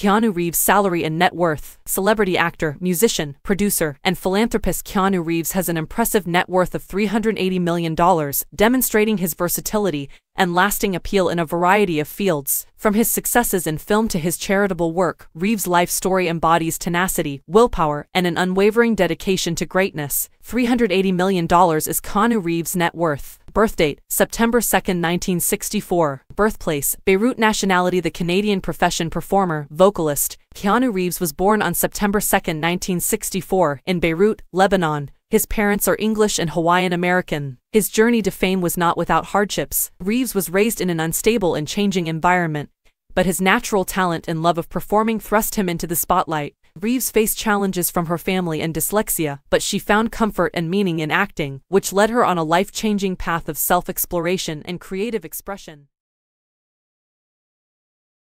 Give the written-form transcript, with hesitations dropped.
Keanu Reeves' salary and net worth. Celebrity actor, musician, producer, and philanthropist Keanu Reeves has an impressive net worth of $380 million, demonstrating his versatility and lasting appeal in a variety of fields. From his successes in film to his charitable work, Reeves' life story embodies tenacity, willpower, and an unwavering dedication to greatness. $380 million is Keanu Reeves' net worth. Birthdate, September 2, 1964. Birthplace, Beirut. Nationality, the Canadian. Profession, performer, vocalist. Keanu Reeves was born on September 2, 1964, in Beirut, Lebanon. His parents are English and Hawaiian American. His journey to fame was not without hardships. Reeves was raised in an unstable and changing environment, but his natural talent and love of performing thrust him into the spotlight. Reeves faced challenges from her family and dyslexia, but she found comfort and meaning in acting, which led her on a life-changing path of self-exploration and creative expression.